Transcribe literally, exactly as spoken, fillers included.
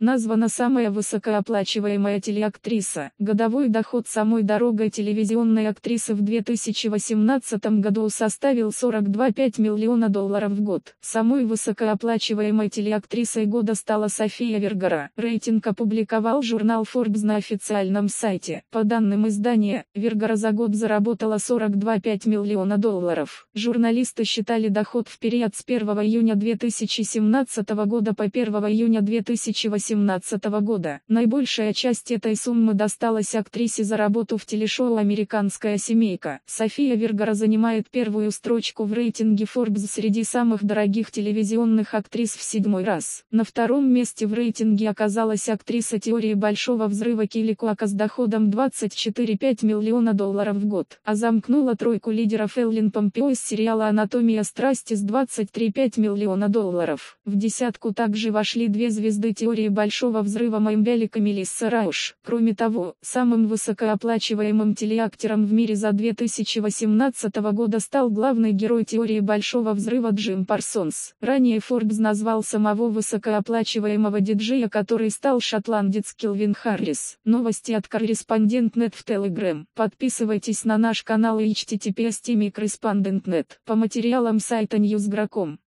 Названа самая высокооплачиваемая телеактриса. Годовой доход самой дорогой телевизионной актрисы в две тысячи восемнадцатом году составил сорок два целых пять десятых миллиона долларов в год. Самой высокооплачиваемой телеактрисой года стала София Вергара. Рейтинг опубликовал журнал Forbes на официальном сайте. По данным издания, Вергара за год заработала сорок два целых пять десятых миллиона долларов. Журналисты считали доход в период с первого июня две тысячи семнадцатого года по первое июня две тысячи восемнадцатого года. Наибольшая часть этой суммы досталась актрисе за работу в телешоу «Американская семейка». София Вергара занимает первую строчку в рейтинге Forbes среди самых дорогих телевизионных актрис в седьмой раз. На втором месте в рейтинге оказалась актриса «Теории большого взрыва» Келли Кьюок с доходом двадцать четыре целых пять десятых миллиона долларов в год, а замкнула тройку лидеров Эллин Помпео из сериала «Анатомия страсти» с двадцать три целых пять десятых миллиона долларов. В десятку также вошли две звезды теории большого взрыва Мембелика Мелисса Рауш. Кроме того, самым высокооплачиваемым телеактером в мире за две тысячи восемнадцатого года стал главный герой теории большого взрыва Джим Парсонс. Ранее Forbes назвал самого высокооплачиваемого диджея, который стал шотландец Кельвин Харрис. Новости от Корреспондент точка нет в Telegram. Подписывайтесь на наш канал и эйч ти ти пи эс точка ком слэш корреспондент точка нет. По материалам сайта ньюс точка ра точка ком.